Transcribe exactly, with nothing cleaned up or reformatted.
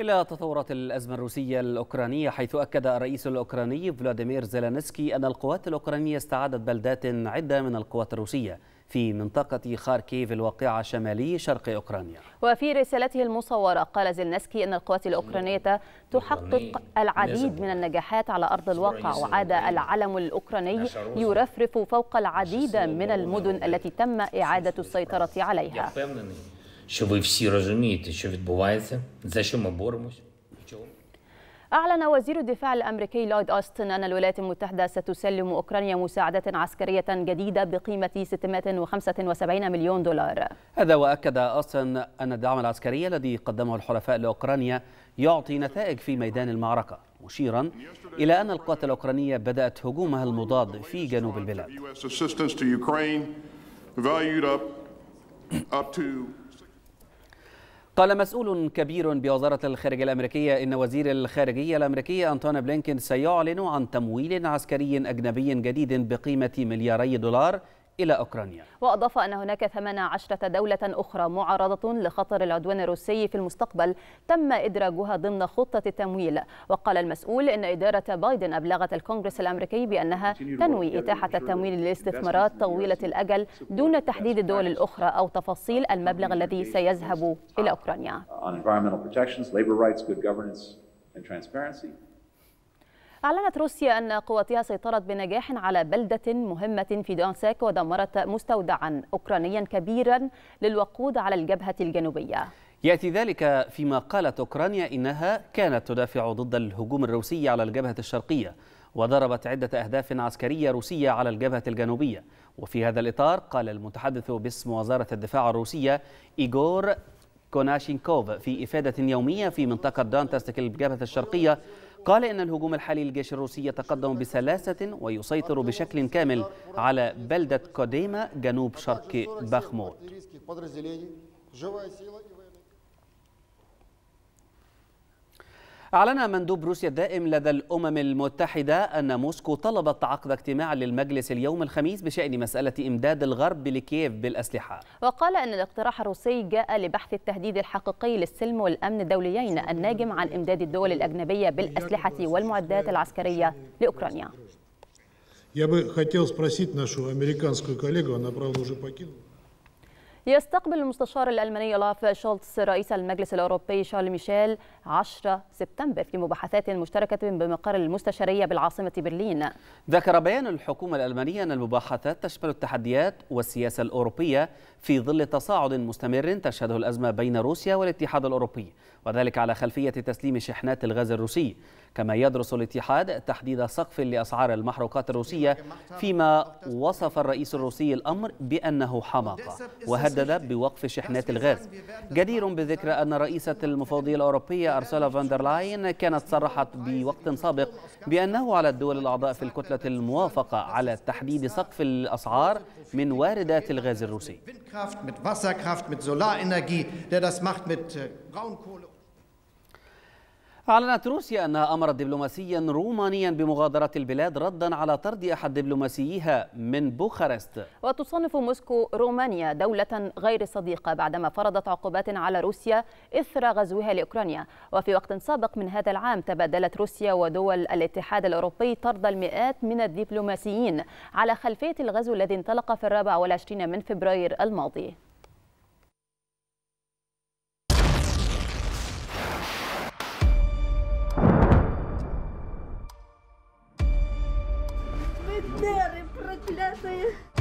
إلى تطورات الأزمة الروسية الأوكرانية، حيث أكد الرئيس الأوكراني فلاديمير زيلنسكي أن القوات الأوكرانية استعادت بلدات عدة من القوات الروسية في منطقة خاركيف الواقعة شمالي شرق أوكرانيا. وفي رسالته المصورة قال زيلنسكي أن القوات الأوكرانية تحقق العديد من النجاحات على أرض الواقع، وعاد العلم الأوكراني يرفرف فوق العديد من المدن التي تم إعادة السيطرة عليها. أعلن وزير الدفاع الأمريكي لويد اوستن أن الولايات المتحدة ستسلم أوكرانيا مساعدات عسكرية جديدة بقيمة ستمائة وخمسة وسبعين مليون دولار. هذا وأكد اوستن أن الدعم العسكري الذي قدمه الحلفاء لأوكرانيا يعطي نتائج في ميدان المعركة، مشيرا إلى أن القوات الأوكرانية بدأت هجومها المضاد في جنوب البلاد. قال مسؤول كبير بوزارة الخارجية الأمريكية إن وزير الخارجية الأمريكية أنتوني بلينكين سيعلن عن تمويل عسكري أجنبي جديد بقيمة ملياري دولار إلى أوكرانيا. وأضاف أن هناك ثمانية عشر دولة أخرى معرضة لخطر العدوان الروسي في المستقبل تم إدراجها ضمن خطة التمويل. وقال المسؤول إن إدارة بايدن أبلغت الكونغرس الأمريكي بأنها تنوي إتاحة التمويل للاستثمارات طويلة الأجل دون تحديد الدول الأخرى أو تفاصيل المبلغ الذي سيذهب إلى أوكرانيا. أعلنت روسيا أن قواتها سيطرت بنجاح على بلدة مهمة في دونسك، ودمرت مستودعا أوكرانيا كبيرا للوقود على الجبهة الجنوبية. يأتي ذلك فيما قالت أوكرانيا إنها كانت تدافع ضد الهجوم الروسي على الجبهة الشرقية، وضربت عدة أهداف عسكرية روسية على الجبهة الجنوبية. وفي هذا الإطار قال المتحدث باسم وزارة الدفاع الروسية إيغور كوناشينكوف في إفادة يومية في منطقة دونتسك الجبهة الشرقية، قال إن الهجوم الحالي للجيش الروسي يتقدم بسلاسة ويسيطر بشكل كامل على بلدة كوديما جنوب شرق باخموت. أعلن مندوب روسيا الدائم لدى الأمم المتحدة أن موسكو طلبت عقد اجتماع للمجلس اليوم الخميس بشأن مسألة إمداد الغرب لكييف بالأسلحة. وقال أن الاقتراح الروسي جاء لبحث التهديد الحقيقي للسلم والأمن الدوليين الناجم عن إمداد الدول الأجنبية بالأسلحة والمعدات العسكرية لأوكرانيا. يستقبل المستشار الألماني أولاف شولتس رئيس المجلس الأوروبي شارل ميشيل عشرة سبتمبر في مباحثات مشتركة بمقر المستشارية بالعاصمة برلين. ذكر بيان الحكومة الألمانية أن المباحثات تشمل التحديات والسياسة الأوروبية في ظل تصاعد مستمر تشهده الأزمة بين روسيا والاتحاد الأوروبي، وذلك على خلفية تسليم شحنات الغاز الروسي. كما يدرس الاتحاد تحديد سقف لأسعار المحروقات الروسية، فيما وصف الرئيس الروسي الأمر بأنه حماقة وهدد بوقف شحنات الغاز. جدير بذكر أن رئيسة المفوضية الأوروبية أورسولا فاندرلاين كانت صرحت بوقت سابق بأنه على الدول الأعضاء في الكتلة الموافقة على تحديد سقف الأسعار من واردات الغاز الروسي. أعلنت روسيا أنها أمرت دبلوماسيا رومانيا بمغادرة البلاد ردا على طرد أحد دبلوماسيها من بوخارست. وتصنف موسكو رومانيا دولة غير صديقة بعدما فرضت عقوبات على روسيا إثر غزوها لأوكرانيا. وفي وقت سابق من هذا العام تبادلت روسيا ودول الاتحاد الأوروبي طرد المئات من الدبلوماسيين على خلفية الغزو الذي انطلق في الرابع والعشرين من فبراير الماضي. Дары проклятые!